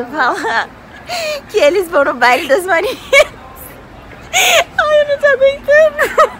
marido falar que eles vão no Baile das Marinhas. Ai, eu não tô aguentando.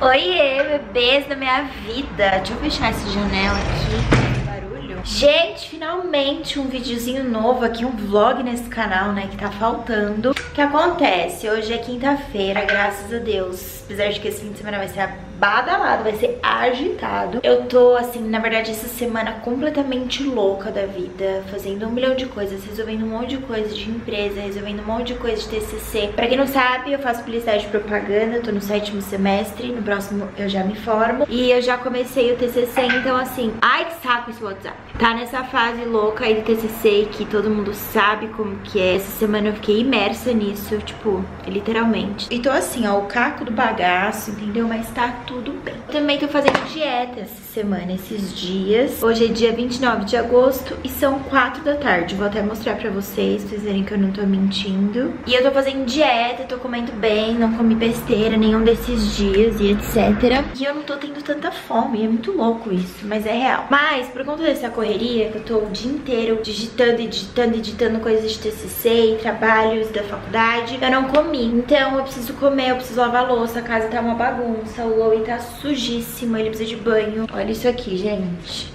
Oiê, bebês da minha vida. Deixa eu fechar essa janela aqui. Barulho. Gente, finalmente um videozinho novo aqui, um vlog nesse canal, né, que tá faltando. O que acontece? Hoje é quinta-feira, graças a Deus. Apesar de que esse fim de semana vai ser badalado, vai ser agitado. Eu tô, assim, na verdade, essa semana completamente louca da vida, fazendo um milhão de coisas, resolvendo um monte de coisa de empresa, resolvendo um monte de coisa de TCC. Pra quem não sabe, eu faço publicidade e propaganda, eu tô no 7º semestre, no próximo eu já me formo, e eu já comecei o TCC, então, assim, ai que saco esse WhatsApp. Tá nessa fase louca aí do TCC, que todo mundo sabe como que é. Essa semana eu fiquei imersa nisso, tipo, literalmente. E tô assim, ó, o caco do bagaço, entendeu? Mas tá tudo bem. Eu também tô fazendo dieta essa semana, esses dias. Hoje é dia 29 de agosto e são 4 da tarde. Vou até mostrar pra vocês verem que eu não tô mentindo. E eu tô fazendo dieta, tô comendo bem, não comi besteira nenhum desses dias e etc. E eu não tô tendo tanta fome, é muito louco isso, mas é real. Mas por conta dessa correria, que eu tô o dia inteiro digitando e digitando, editando coisas de TCC e trabalhos da faculdade, eu não comi. Então eu preciso comer, eu preciso lavar a louça, a casa tá uma bagunça, o Louie tá sujíssimo, ele precisa de banho. Olha isso aqui, gente.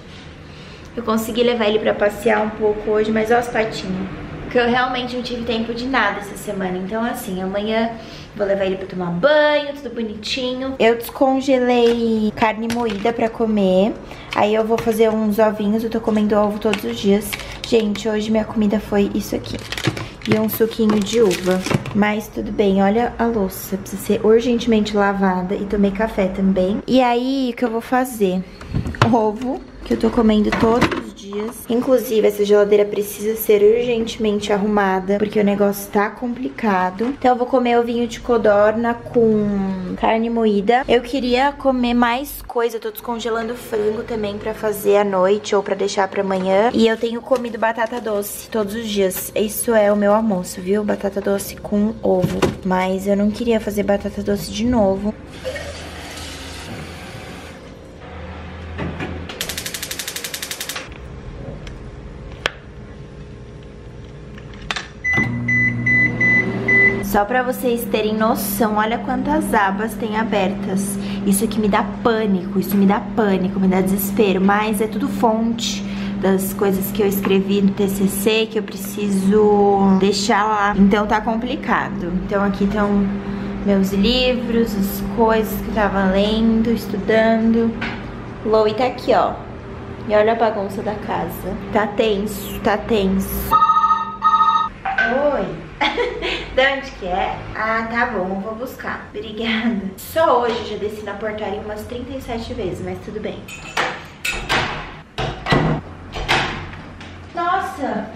Eu consegui levar ele pra passear um pouco hoje, mas olha os patinhos. Porque eu realmente não tive tempo de nada essa semana. Então, assim, amanhã vou levar ele pra tomar banho, tudo bonitinho. Eu descongelei carne moída pra comer. Aí eu vou fazer uns ovinhos, eu tô comendo ovo todos os dias. Gente, hoje minha comida foi isso aqui. E um suquinho de uva. Mas tudo bem, olha a louça. Precisa ser urgentemente lavada. E tomei café também. E aí, o que eu vou fazer? Ovo, que eu tô comendo todos os dias. Inclusive, essa geladeira precisa ser urgentemente arrumada, porque o negócio tá complicado. Então eu vou comer ovinho de codorna com carne moída. Eu queria comer mais coisa. Eu tô descongelando frango também pra fazer à noite ou pra deixar pra amanhã. E eu tenho comido batata doce todos os dias. Isso é o meu almoço, viu? Batata doce com ovo. Mas eu não queria fazer batata doce de novo. Só pra vocês terem noção, olha quantas abas tem abertas. Isso aqui me dá pânico, isso me dá pânico, me dá desespero. Mas é tudo fonte das coisas que eu escrevi no TCC, que eu preciso deixar lá. Então tá complicado. Então aqui estão meus livros, as coisas que eu tava lendo, estudando. Louie tá aqui, ó. E olha a bagunça da casa. Tá tenso, tá tenso. Oi. De onde que é? Ah, tá bom, vou buscar. Obrigada. Só hoje eu já desci na portaria umas 37 vezes, mas tudo bem. Nossa!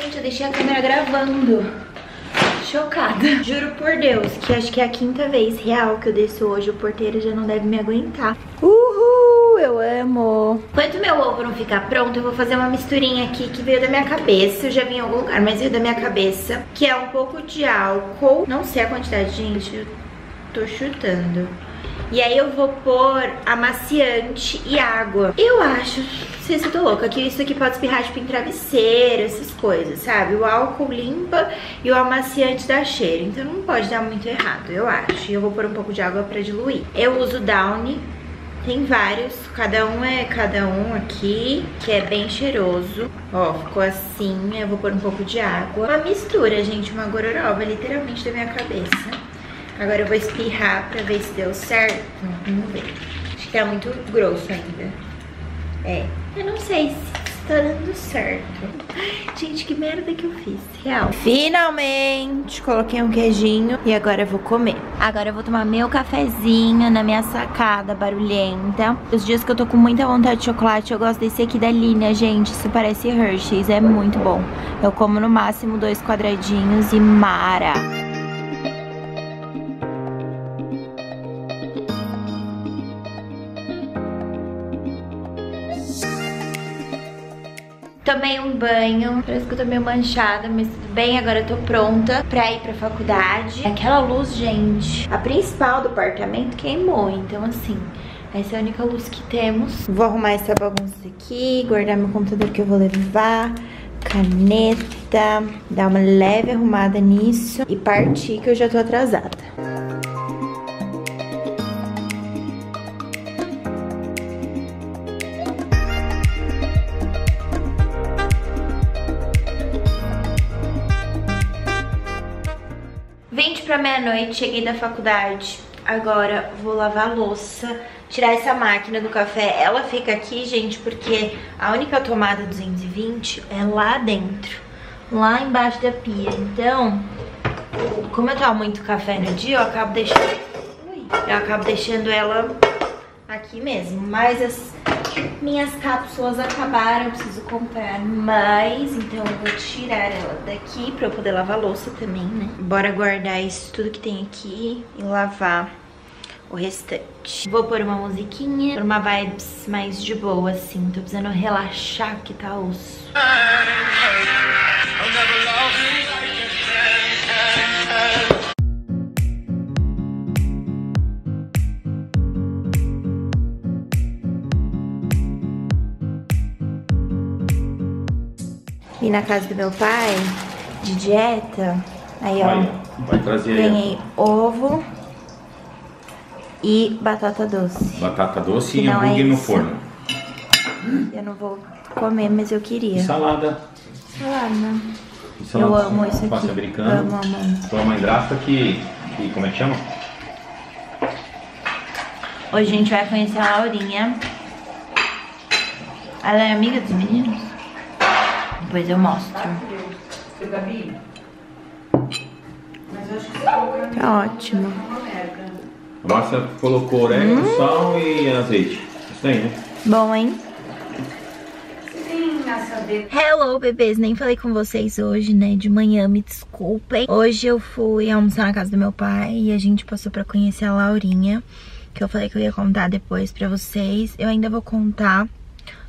Gente, eu deixei a câmera gravando. Chocada. Juro por Deus que acho que é a quinta vez real que eu desço hoje. O porteiro já não deve me aguentar. Uhul, eu amo. Enquanto meu ovo não ficar pronto, eu vou fazer uma misturinha aqui que veio da minha cabeça. Eu já vi em algum lugar, mas veio da minha cabeça. Que é um pouco de álcool. Não sei a quantidade, gente. Eu tô chutando. E aí eu vou pôr amaciante e água. Eu acho, não sei se eu tô louca, que isso aqui pode espirrar tipo em travesseiro, essas coisas, sabe? O álcool limpa e o amaciante dá cheiro. Então não pode dar muito errado, eu acho. E eu vou pôr um pouco de água pra diluir. Eu uso Downy. Tem vários, cada um aqui, que é bem cheiroso. Ó, ficou assim, eu vou pôr um pouco de água. Uma mistura, gente, uma gororoba, literalmente da minha cabeça. Agora eu vou espirrar pra ver se deu certo. Vamos ver. Acho que tá muito grosso ainda. É. Eu não sei se tá dando certo. Gente, que merda que eu fiz. Real. Finalmente coloquei um queijinho e agora eu vou comer. Agora eu vou tomar meu cafezinho na minha sacada barulhenta. Os dias que eu tô com muita vontade de chocolate, eu gosto desse aqui da linha, gente. Isso parece Hershey's. É muito bom. Eu como no máximo 2 quadradinhos e mara. Tomei um banho, parece que eu tô meio manchada, mas tudo bem, agora eu tô pronta pra ir pra faculdade. Aquela luz, gente, a principal do apartamento queimou, então assim, essa é a única luz que temos. Vou arrumar essa bagunça aqui, guardar meu computador que eu vou levar, caneta, dar uma leve arrumada nisso e partir que eu já tô atrasada. Pra meia-noite, cheguei da faculdade. Agora vou lavar a louça, tirar essa máquina do café. Ela fica aqui, gente, porque a única tomada 220 é lá dentro, lá embaixo da pia. Então, como eu tomo muito café no dia, eu acabo deixando ela aqui mesmo. Mas as minhas cápsulas acabaram, eu preciso comprar mais, então eu vou tirar ela daqui pra eu poder lavar a louça também, né? Bora guardar isso tudo que tem aqui e lavar o restante. Vou pôr uma musiquinha, pôr uma vibes mais de boa, assim, tô precisando relaxar que tá osso. E na casa do meu pai, de dieta, aí ó, vai trazer ganhei ovo e batata doce. Batata doce e hambúrguer no forno. Eu não vou comer, mas eu queria. E salada. Salada. E salada. Eu amo isso aqui. Americano. Amo. Tua mãe grata que como é que chama? Hoje a gente vai conhecer a Laurinha. Ela é amiga dos meninos? Depois eu mostro. Tá ótimo. Agora você colocou orégano, sal e azeite. Isso aí, né? Bom, hein? Hello, bebês. Nem falei com vocês hoje, né? De manhã, me desculpem. Hoje eu fui almoçar na casa do meu pai e a gente passou pra conhecer a Laurinha, que eu falei que eu ia contar depois pra vocês. Eu ainda vou contar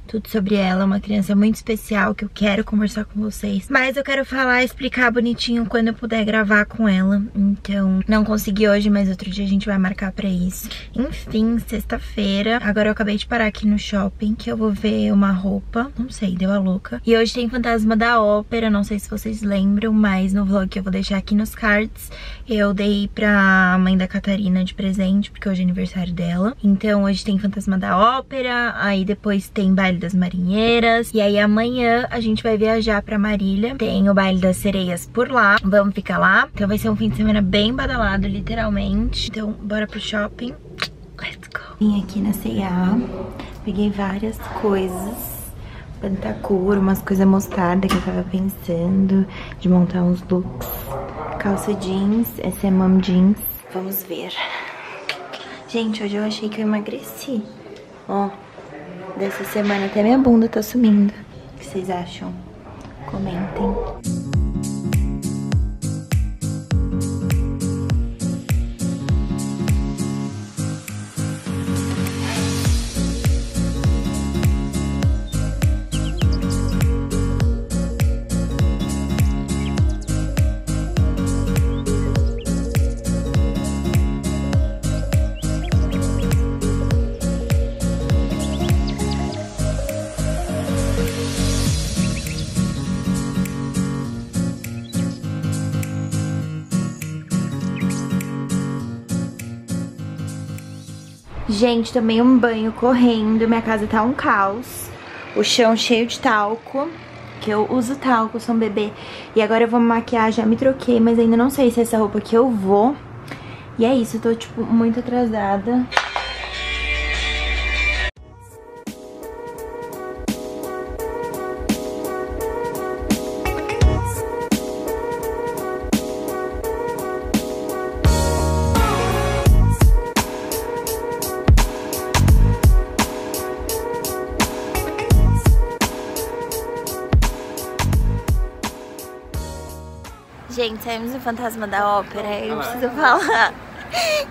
tudo sobre ela, uma criança muito especial que eu quero conversar com vocês. Mas eu quero falar, explicar bonitinho quando eu puder gravar com ela. Então, não consegui hoje, mas outro dia a gente vai marcar pra isso. Enfim, sexta-feira. Agora eu acabei de parar aqui no shopping, que eu vou ver uma roupa. Não sei, deu a louca. E hoje tem Fantasma da Ópera, não sei se vocês lembram, mas no vlog que eu vou deixar aqui nos cards, eu dei pra mãe da Catarina de presente, porque hoje é aniversário dela. Então, hoje tem Fantasma da Ópera, aí depois tem Baile das Marinhas, e aí amanhã a gente vai viajar pra Marília, tem o Baile das Sereias por lá, vamos ficar lá, então vai ser um fim de semana bem badalado, literalmente. Então bora pro shopping, let's go. Vim aqui na C&A, peguei várias coisas, pantacor, umas coisas mostarda que eu tava pensando de montar uns looks, calça jeans, essa é mom jeans, vamos ver. Gente, hoje eu achei que eu emagreci, ó. Dessa semana até minha bunda tá sumindo. O que vocês acham? Comentem. Gente, tomei um banho correndo, minha casa tá um caos, o chão cheio de talco, que eu uso talco, sou um bebê. E agora eu vou me maquiar, já me troquei, mas ainda não sei se é essa roupa que eu vou. E é isso, eu tô, tipo, muito atrasada. Gente, saímos do Fantasma da Ópera e eu preciso falar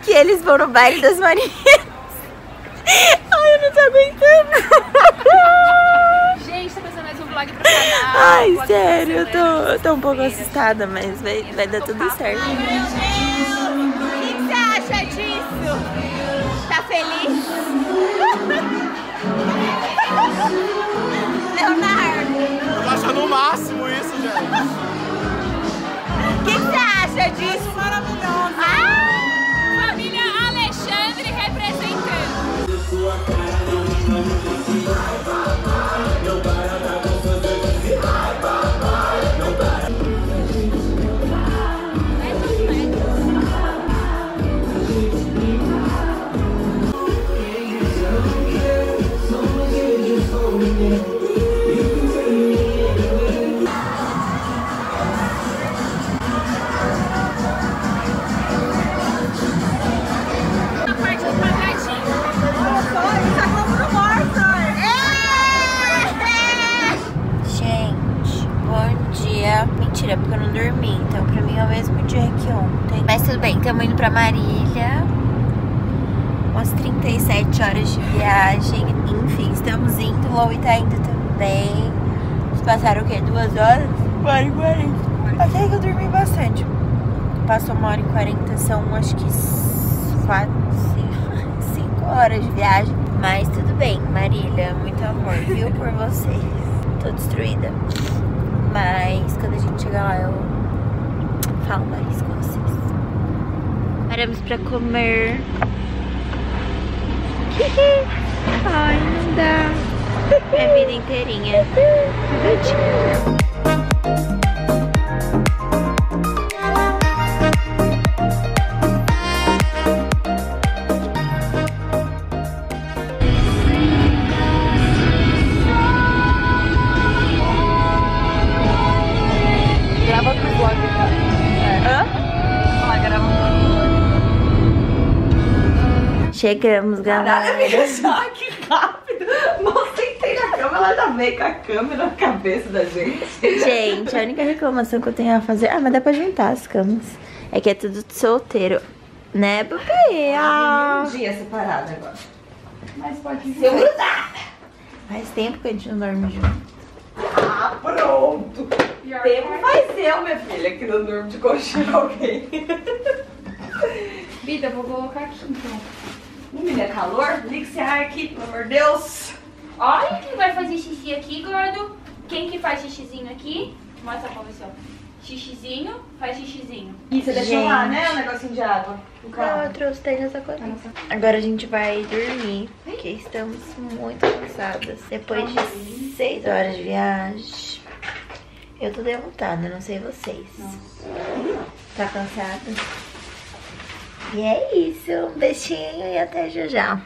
que eles vão no Baile das Marinhas. Ai, eu não tô aguentando. gente, tá pensando mais um vlog pro canal. Ai, sério, eu tô um pouco assustada, mas vai dar tudo certo. Ai, meu Deus, o que você acha disso? Tá feliz? Leonardo! Eu tô achando o máximo isso, gente. O que você acha disso? Maravilhoso! Ah! Família Alexandre representando. Mentira, porque eu não dormi, então pra mim é o mesmo dia que ontem. Mas tudo bem, estamos indo pra Marília. Umas 37 horas de viagem. Enfim, estamos indo, o Louie tá indo também. Eles passaram o quê? 2 horas? 1h40. Até que eu dormi bastante. Passou 1h40, são acho que 4, 5 horas de viagem. Mas tudo bem, Marília, muito amor, viu, por vocês. Tô destruída. Mas quando a gente chegar lá, eu falo mais com vocês. Paramos pra comer. Ai, não dá. Minha vida inteirinha. Verdade. Chegamos, galera. Caraca, que rápido. Não sentei na cama, ela já veio com a câmera na cabeça da gente. Gente, a única reclamação que eu tenho a fazer... Ah, mas dá pra juntar as camas. É que é tudo solteiro. Né, bebê? Ah, um dia separado agora. Mas pode ir. Faz tempo que a gente não dorme junto. Ah, pronto. Tempo faz eu, minha filha, que não dorme de coxinha alguém. Vida, vou colocar aqui então. Menina, é calor? Liga esse ar aqui, pelo amor de Deus. Olha quem vai fazer xixi aqui, gordo. Quem que faz xixizinho aqui? Mostra pra você, ó. Xixizinho, faz xixizinho. E você deixou lá, né, o negocinho de água? Ah, eu trouxe daí nessa coisa. Agora a gente vai dormir, porque estamos muito cansadas. Depois de 6 horas de viagem, eu tô derrotada, não sei vocês. Nossa. Tá cansada? E é isso, um beijinho e até já já.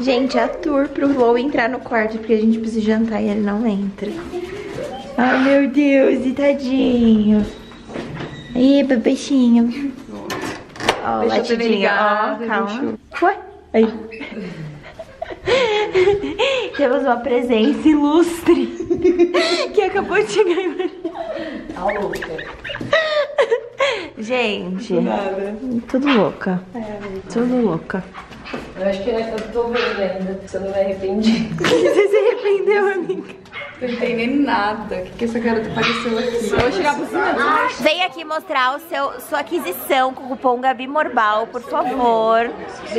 Gente, a tour pro Louie entrar no quarto, porque a gente precisa jantar e ele não entra. Ai, meu Deus, e tadinho. Aí, bebezinho. Ó, latidinha, ó, calma. Ué? Aí. Temos uma presença ilustre que acabou de chegar em Maria. Gente, tudo louca. É, tudo louca. Eu acho que eu tô vendo ainda. Você não vai arrepender. Você se arrependeu, amiga? Não entendi nada. O que essa garota pareceu aqui? Eu vou chegar por cima. Vem aqui mostrar o sua aquisição com o cupom Gabi Morbal, por favor.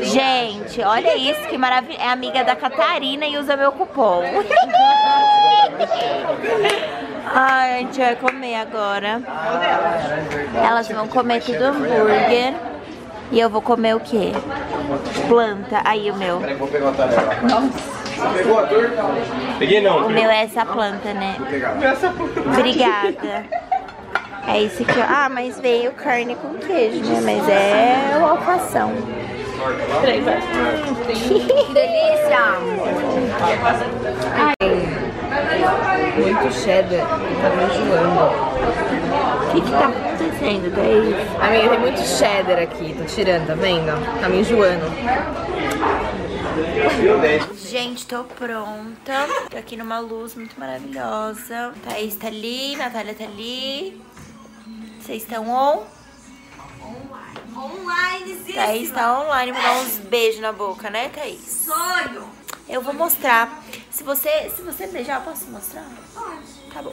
Gente, olha isso, que maravilha. É amiga da Catarina e usa meu cupom. Ai, a gente vai comer agora. Elas vão comer tudo hambúrguer. E eu vou comer o quê? Planta. Aí o meu. Peraí, vou pegar a tabela. Você pegou a dor? Peguei não. O meu é essa planta, né? Obrigada. É isso aqui. Ah, mas veio carne com queijo, né? Mas é o alcação. Que delícia! Muito cheddar e tá me enjoando. O que que tá acontecendo, Thaís? Amiga, tem muito cheddar aqui. Tô tirando, tá vendo? Tá me enjoando. Gente, tô pronta. Tô aqui numa luz muito maravilhosa. Thaís tá ali, Natália tá ali. Vocês estão on? Online. Thaís tá online. Vou dar uns beijos na boca, né, Thaís? Sonho! Eu vou mostrar. Se você beijar, eu posso mostrar? Pode. Tá bom.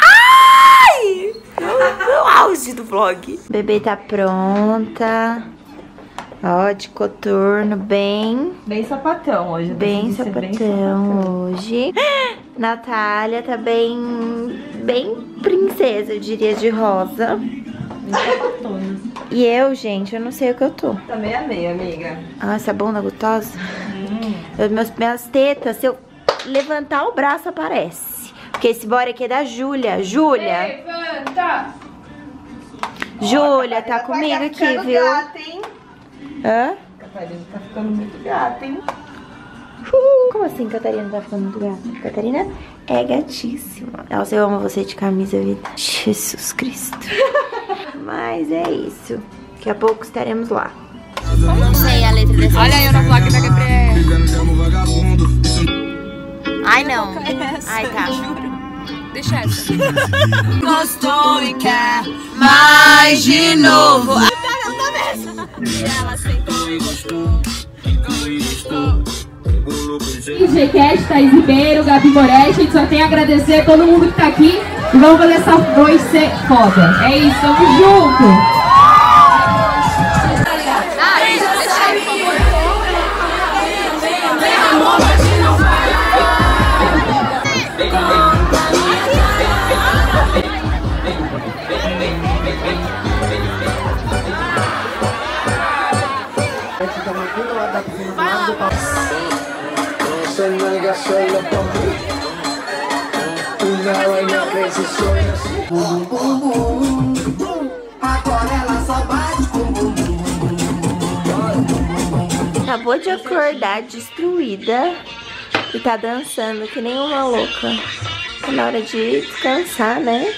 Ai! O auge do vlog. Bebê tá pronta. Ó, de coturno, bem... Bem sapatão hoje. Bem sapatão hoje. Natália tá bem princesa, eu diria, de rosa. E eu, gente, eu não sei o que eu tô. Tá meia meia, amiga. Ah, essa bunda gostosa. Minhas tetas, se eu levantar o braço, aparece. Porque esse body aqui é da Júlia. Júlia! Levanta! Júlia, tá comigo aqui, viu? Gata, hein? Hã? Catarina tá ficando muito gata, hein? Como assim Catarina tá ficando muito gata? Catarina é gatíssima. Nossa, eu amo você de camisa, vida. Jesus Cristo. Mas é isso. Daqui a pouco estaremos lá. Não sei a letra dessa. Olha eu na placa da Gabriela. Ai não. Ai tá. Deixa essa. Gostou e quer mais de novo. Ela sentou e gostou. G-Cast, Thaís Ribeiro, Gabi Moretti. A gente só tem a agradecer a todo mundo que tá aqui. E vamos fazer essa voz ser foda. É isso, tamo junto. Acabou de acordar destruída e tá dançando que nem uma louca. Tá na hora de descansar, né?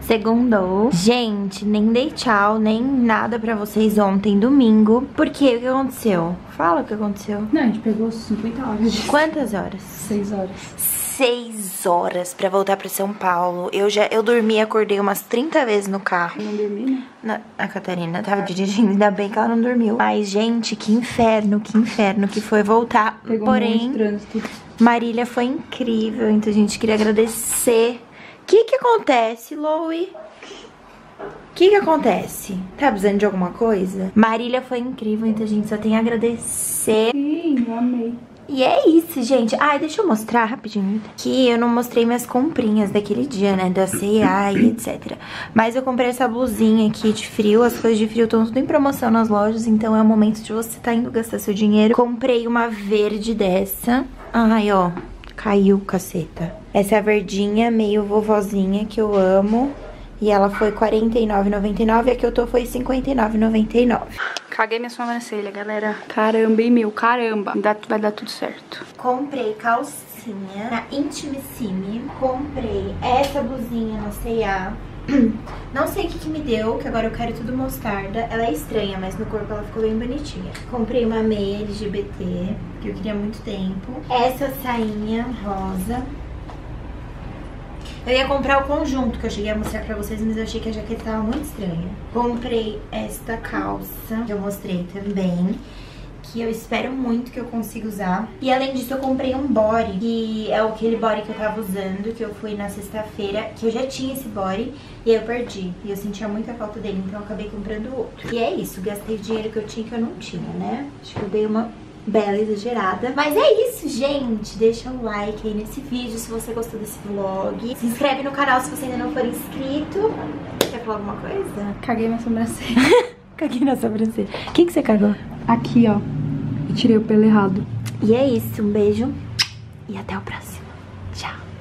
Segundou. Gente, nem dei tchau, nem nada pra vocês ontem, domingo. Por quê? O que aconteceu? Fala o que aconteceu. Não, a gente pegou 50 horas. Quantas horas? 6 horas. 6 horas pra voltar pra São Paulo. Eu dormi, acordei umas 30 vezes no carro. Não dormi, né? A Catarina tava dirigindo, ainda bem que ela não dormiu. Mas, gente, que inferno que foi voltar. Pegou porém, muito trânsito. Marília foi incrível, então a gente queria agradecer. O que acontece, Louie? O que acontece? Tá precisando de alguma coisa? Marília foi incrível, então a gente só tem a agradecer. Sim, amei. E é isso, gente. Ai, deixa eu mostrar rapidinho. Que eu não mostrei minhas comprinhas daquele dia, né? Da C&A e etc. Mas eu comprei essa blusinha aqui de frio. As coisas de frio estão tudo em promoção nas lojas. Então é o momento de você tá indo gastar seu dinheiro. Comprei uma verde dessa. Ai, ó. Caiu, caceta. Essa verdinha, meio vovozinha, que eu amo. E ela foi R$ 49,99 e a que eu tô foi R$ 59,99. Caguei minha sobrancelha, galera. Caramba, hein, meu? Caramba. Vai dar tudo certo. Comprei calcinha na Intimissimi. Comprei essa blusinha na C&A. Não sei o que me deu, que agora eu quero tudo mostarda. Ela é estranha, mas no corpo ela ficou bem bonitinha. Comprei uma meia LGBT, que eu queria há muito tempo. Essa sainha rosa. Eu ia comprar o conjunto, que eu cheguei a mostrar pra vocês, mas eu achei que a jaqueta tava muito estranha. Comprei esta calça, que eu mostrei também, que eu espero muito que eu consiga usar. E além disso eu comprei um body, que é aquele body que eu tava usando, que eu fui na sexta-feira, que eu já tinha esse body e eu perdi, e eu sentia muita falta dele, então eu acabei comprando outro. E é isso, gastei o dinheiro que eu tinha e que eu não tinha, né? Acho que eu dei uma bela exagerada. Mas é isso, gente. Deixa um like aí nesse vídeo se você gostou desse vlog. Se inscreve no canal se você ainda não for inscrito. Quer falar alguma coisa? Caguei minha sobrancelha. Caguei na sobrancelha. O que você cagou? Aqui, ó. Eu tirei o pelo errado. E é isso. Um beijo. E até o próximo. Tchau.